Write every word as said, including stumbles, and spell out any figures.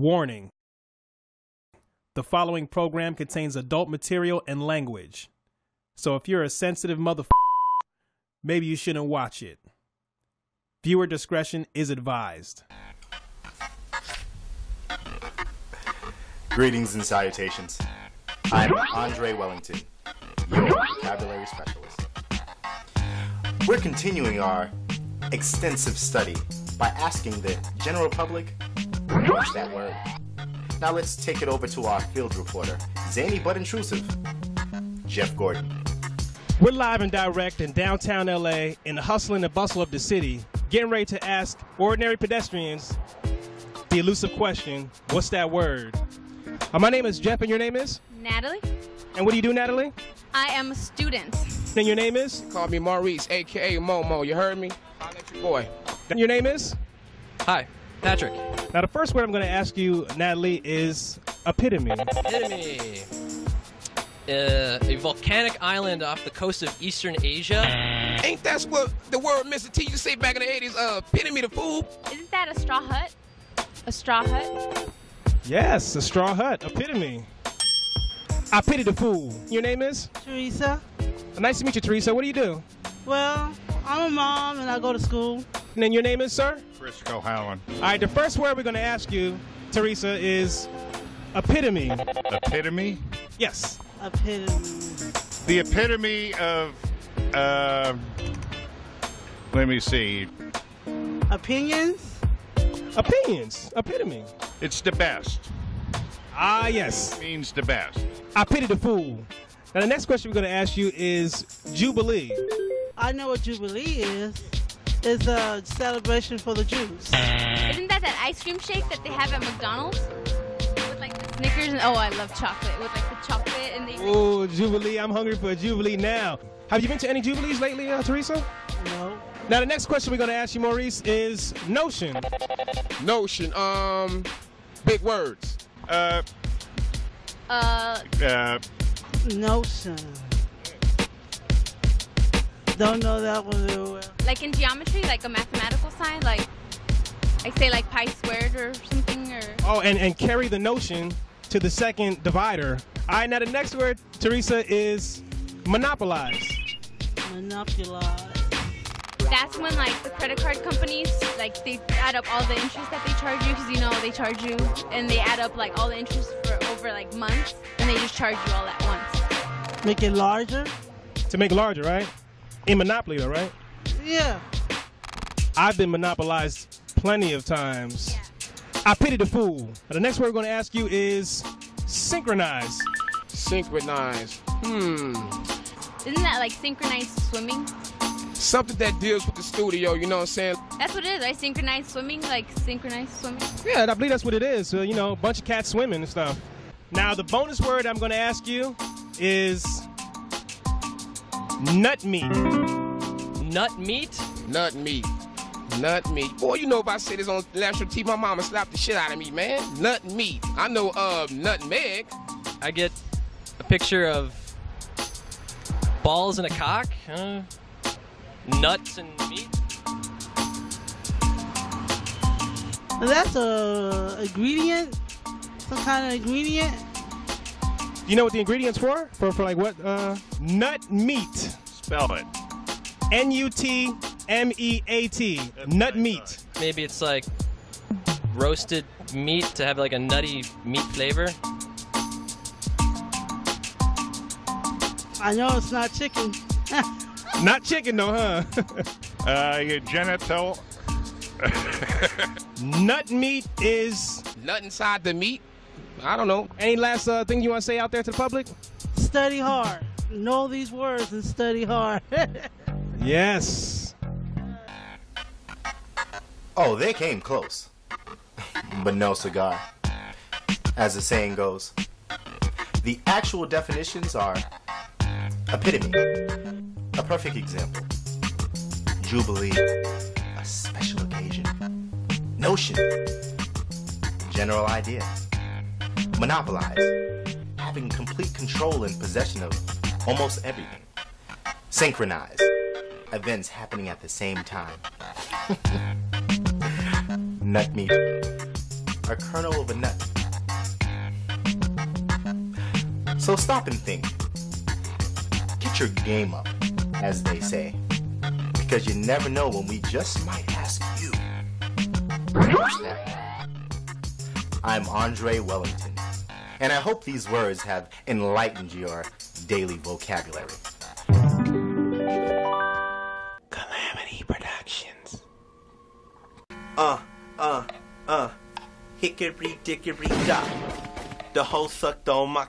Warning. The following program contains adult material and language. So if you're a sensitive motherfucker, maybe you shouldn't watch it. Viewer discretion is advised. Greetings and salutations. I'm Andre Wellington, your vocabulary specialist. We're continuing our extensive study by asking the general public, what's that word? Now let's take it over to our field reporter, zany but intrusive, Jeff Gordon. We're live and direct in downtown L A in the hustle and the bustle of the city, getting ready to ask ordinary pedestrians the elusive question, what's that word? Uh, my name is Jeff and your name is? Natalie. And what do you do, Natalie? I am a student. And your name is? Call me Maurice, A K A Momo, you heard me? I'll let you boy. And your name is? Hi, Patrick. Now, the first word I'm going to ask you, Natalie, is epitome. Epitome. Uh, a volcanic island off the coast of Eastern Asia. Ain't that what the word Mister T used to say back in the eighties? Uh, epitome the food. Isn't that a straw hut? A straw hut? Yes, a straw hut. Epitome. I pity the fool. Your name is? Teresa. Nice to meet you, Teresa. What do you do? Well, I'm a mom and I go to school. And then your name is, sir? Frisco Howland. All right, the first word we're going to ask you, Teresa, is epitome. Epitome? Yes. Epitome. The epitome of, uh, let me see. Opinions? Opinions. Epitome. It's the best. Ah, yes. It means the best. I pity the fool. Now, the next question we're going to ask you is Jubilee. I know what Jubilee is. It's a celebration for the Jews. Isn't that that ice cream shake that they have at McDonald's? With like the Snickers and, oh, I love chocolate. With like the chocolate and the... Oh, Jubilee. I'm hungry for a Jubilee now. Have you been to any Jubilees lately, uh, Teresa? No. Now, the next question we're going to ask you, Maurice, is notion. Notion. Um, big words. Uh... Uh... Uh... Notion. Don't know that one real well. Like in geometry, like a mathematical sign, like I say like pi squared or something, or oh, and and carry the notion to the second divider. All right, now the next word, Teresa, is monopolize. Monopolize. That's when like the credit card companies, like they add up all the interest that they charge you, because you know they charge you, and they add up like all the interest for over like months, and they just charge you all at once. Make it larger. To make it larger, right? In Monopoly, though, right? Yeah. I've been monopolized plenty of times. Yeah. I pity the fool. Now, the next word we're going to ask you is synchronize. Synchronize. Hmm. Isn't that like synchronized swimming? Something that deals with the studio, you know what I'm saying? That's what it is, right? Synchronized swimming, like synchronized swimming? Yeah, I believe that's what it is. So, you know, a bunch of cats swimming and stuff. Now, the bonus word I'm going to ask you is... nut meat. Nut meat? Nut meat. Nut meat. Boy, you know if I say this on national T V, my mama slapped the shit out of me, man. Nut meat. I know uh, nutmeg. I get a picture of balls and a cock. Huh? Nuts and meat. That's a ingredient. Some kind of ingredient. You know what the ingredients for? For for like what? Uh, nut meat. Spell it. N U T M E A T. That's nut meat. Nice. Maybe it's like roasted meat to have like a nutty meat flavor. I know it's not chicken. Not chicken though, huh? uh, your genital. Nut meat is nut inside the meat. I don't know. Any last uh, thing you want to say out there to the public? Study hard. Know these words and study hard. Yes. Oh, they came close. But no cigar. As the saying goes, the actual definitions are epitome, a perfect example, jubilee, a special occasion, notion, general idea. Monopolize, having complete control and possession of almost everything. Synchronize, events happening at the same time. Nut meat, or kernel of a nut. So stop and think. Get your game up, as they say, because you never know when we just might ask you. I'm Andre Wellington, and I hope these words have enlightened your daily vocabulary. Calamity Productions. Uh, uh, uh, hickory dickory dock. The hole sucked on my